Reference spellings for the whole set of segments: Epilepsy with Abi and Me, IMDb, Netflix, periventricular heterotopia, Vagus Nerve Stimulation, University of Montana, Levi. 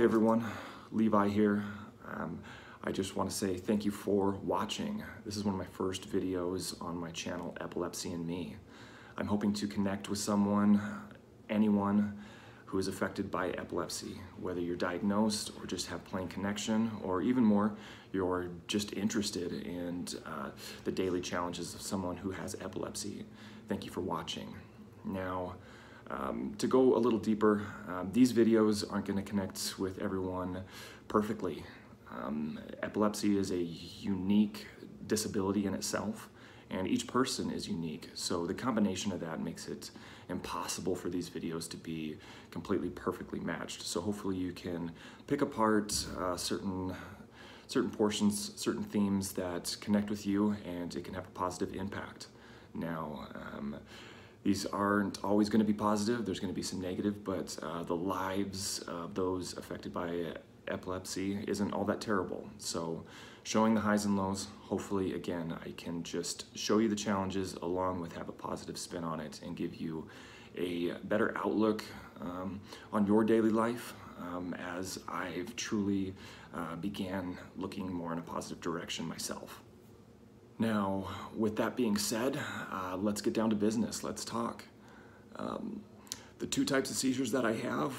Hey everyone, Levi here. I just want to say thank you for watching. This is one of my first videos on my channel, Epilepsy and Me. I'm hoping to connect with anyone who is affected by epilepsy, whether you're diagnosed or just have plain connection, or even more, you're just interested in the daily challenges of someone who has epilepsy. Thank you for watching. Now, to go a little deeper, these videos aren't going to connect with everyone perfectly. Epilepsy is a unique disability in itself, and each person is unique. So the combination of that makes it impossible for these videos to be completely perfectly matched. So hopefully you can pick apart certain portions, certain themes that connect with you, and it can have a positive impact. Now, these aren't always going to be positive. There's going to be some negative, but the lives of those affected by epilepsy isn't all that terrible. So showing the highs and lows, hopefully, again, I can just show you the challenges along with have a positive spin on it and give you a better outlook on your daily life as I've truly began looking more in a positive direction myself. Now, with that being said, let's get down to business. Let's talk. The two types of seizures that I have,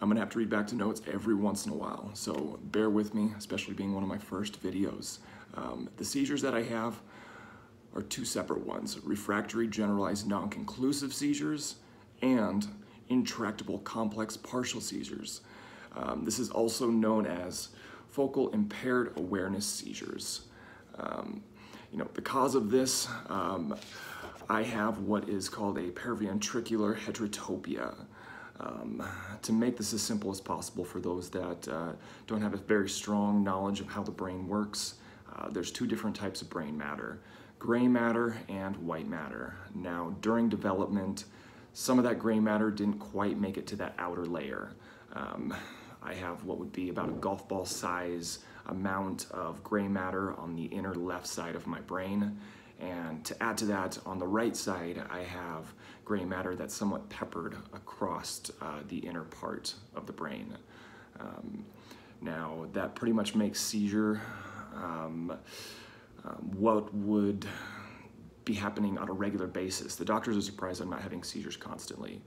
I'm gonna have to read back to notes every once in a while, so bear with me, especially being one of my first videos. The seizures that I have are two separate ones: refractory generalized non-conclusive seizures and intractable complex partial seizures. This is also known as focal impaired awareness seizures. You know, the cause of this, I have what is called a periventricular heterotopia. To make this as simple as possible for those that don't have a very strong knowledge of how the brain works, there's two different types of brain matter: gray matter and white matter. Now, during development, some of that gray matter didn't quite make it to that outer layer. I have what would be about a golf ball size amount of gray matter on the inner left side of my brain. And to add to that, on the right side, I have gray matter that's somewhat peppered across the inner part of the brain. Now, that pretty much makes seizure what would be happening on a regular basis. The doctors are surprised I'm not having seizures constantly.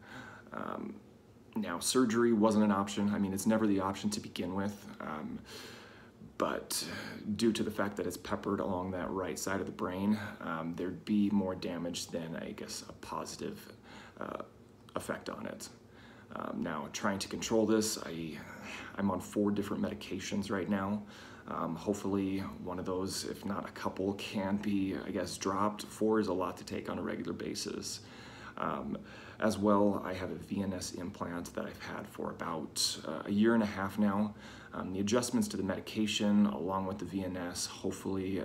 Now, surgery wasn't an option. I mean, it's never the option to begin with. But due to the fact that it's peppered along that right side of the brain, there'd be more damage than, I guess, a positive effect on it. Now, trying to control this, I'm on 4 different medications right now. Hopefully one of those, if not a couple, can be, I guess, dropped. 4 is a lot to take on a regular basis. As well, I have a VNS implant that I've had for about a year and a half now. The adjustments to the medication along with the VNS hopefully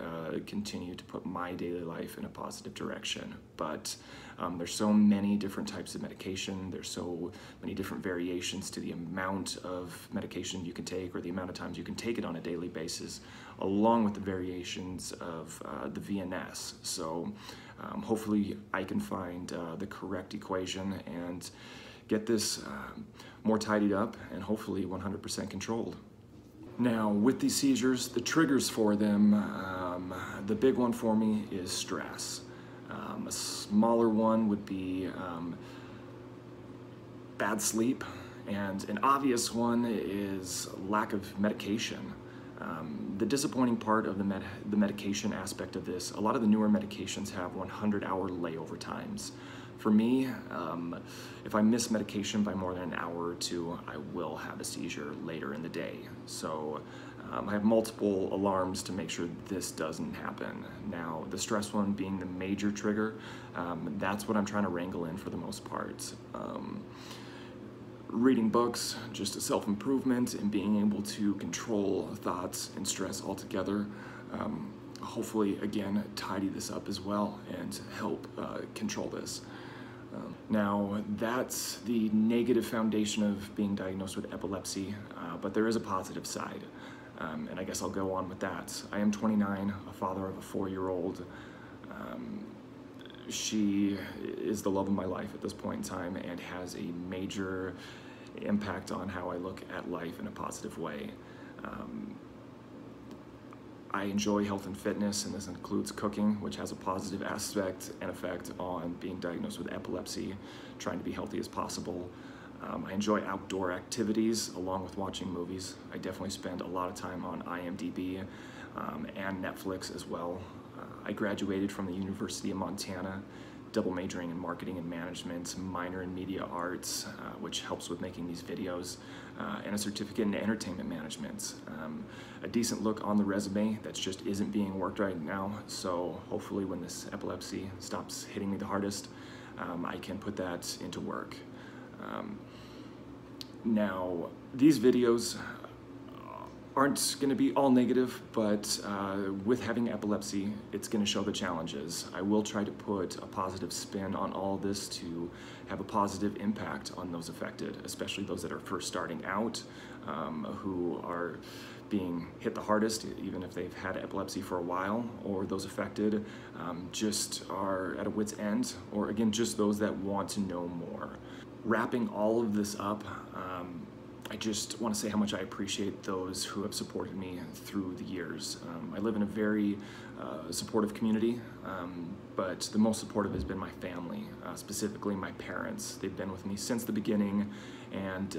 continue to put my daily life in a positive direction. But there's so many different types of medication. There's so many different variations to the amount of medication you can take or the amount of times you can take it on a daily basis, along with the variations of the VNS. So hopefully I can find the correct equation and get this more tidied up and hopefully 100% controlled. Now, with these seizures, the triggers for them, the big one for me is stress. A smaller one would be bad sleep, and an obvious one is lack of medication. The disappointing part of the medication aspect of this, a lot of the newer medications have 100-hour layover times. For me, if I miss medication by more than an hour or two, I will have a seizure later in the day. So I have multiple alarms to make sure this doesn't happen. Now, the stress one being the major trigger, that's what I'm trying to wrangle in for the most part. Reading books, just self-improvement, and being able to control thoughts and stress altogether. Hopefully, again, tidy this up as well and help control this. Now, that's the negative foundation of being diagnosed with epilepsy, but there is a positive side, and I guess I'll go on with that. I am 29, a father of a 4-year-old. She is the love of my life at this point in time and has a major impact on how I look at life in a positive way. I enjoy health and fitness, and this includes cooking, which has a positive aspect and effect on being diagnosed with epilepsy, trying to be healthy as possible. I enjoy outdoor activities along with watching movies. I definitely spend a lot of time on IMDb and Netflix as well. I graduated from the University of Montana, double majoring in marketing and management, minor in media arts, which helps with making these videos, and a certificate in entertainment management. A decent look on the resume that just isn't being worked right now, so hopefully when this epilepsy stops hitting me the hardest, I can put that into work. Now, these videos aren't going to be all negative, but with having epilepsy, it's going to show the challenges. I will try to put a positive spin on all this to have a positive impact on those affected, especially those that are first starting out, who are being hit the hardest, even if they've had epilepsy for a while, or those affected just are at a wit's end, or again, just those that want to know more. Wrapping all of this up, I just want to say how much I appreciate those who have supported me through the years. I live in a very supportive community, but the most supportive has been my family, specifically my parents. They've been with me since the beginning, and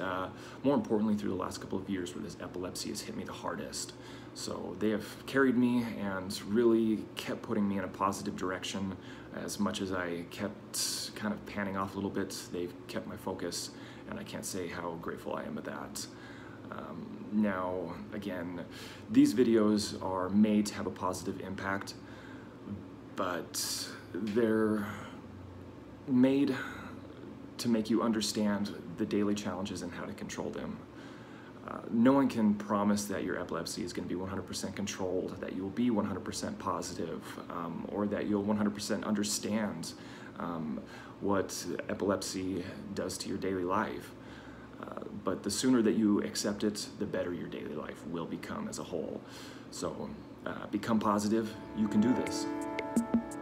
more importantly, through the last couple of years where this epilepsy has hit me the hardest. So they have carried me and really kept putting me in a positive direction. As much as I kept kind of panning off a little bit, they've kept my focus, and I can't say how grateful I am for that. Now, again, these videos are made to have a positive impact, but they're made to make you understand the daily challenges and how to control them. No one can promise that your epilepsy is going to be 100% controlled, that you'll be 100% positive, or that you'll 100% understand what epilepsy does to your daily life. But the sooner that you accept it, the better your daily life will become as a whole. So become positive. You can do this.